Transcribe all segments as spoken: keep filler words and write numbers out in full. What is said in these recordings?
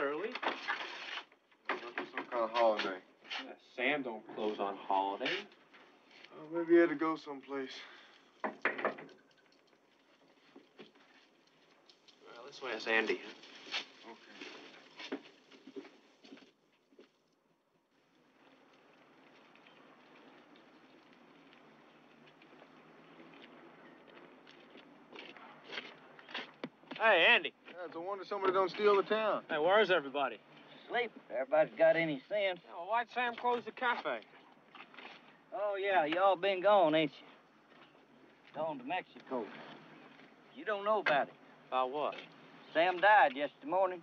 that early. Some kind of holiday. Yeah, Sam don't close on holiday. Uh, maybe he had to go someplace. Well, let's ask Andy. Huh? Okay. Hey, Andy. Yeah, it's a wonder somebody don't steal the town. Hey, where's everybody? Sleep. Everybody's got any sense. Yeah, well, why'd Sam close the cafe? Oh, yeah, y'all been gone, ain't you? Gone to Mexico. You don't know about it. About what? Sam died yesterday morning.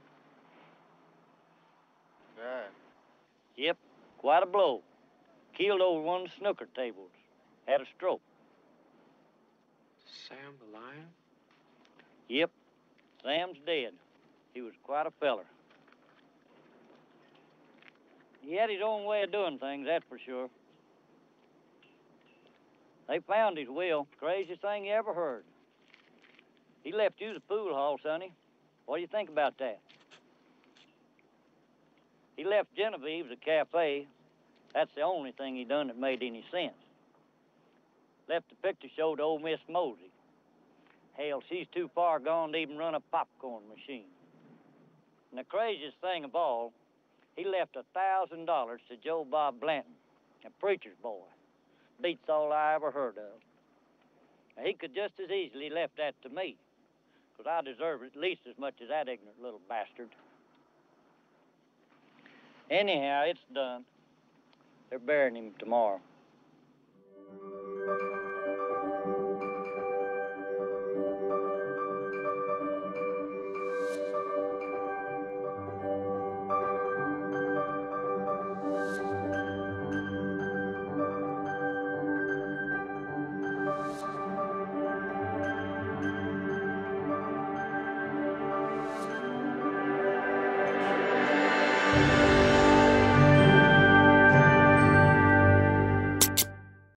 Died? Yep, quite a blow. Keeled over one of the snooker tables. Had a stroke. Sam the Lion? Yep, Sam's dead. He was quite a feller. He had his own way of doing things, that's for sure. They found his will. Craziest thing you ever heard. He left you the pool hall, Sonny. What do you think about that? He left Genevieve the cafe. That's the only thing he done that made any sense. Left the picture show to old Miss Mosey. Hell, she's too far gone to even run a popcorn machine. And the craziest thing of all, he left a thousand dollars to Joe Bob Blanton, a preacher's boy. Beats all I ever heard of. Now, he could just as easily left that to me, because I deserve it at least as much as that ignorant little bastard. Anyhow, it's done. They're burying him tomorrow.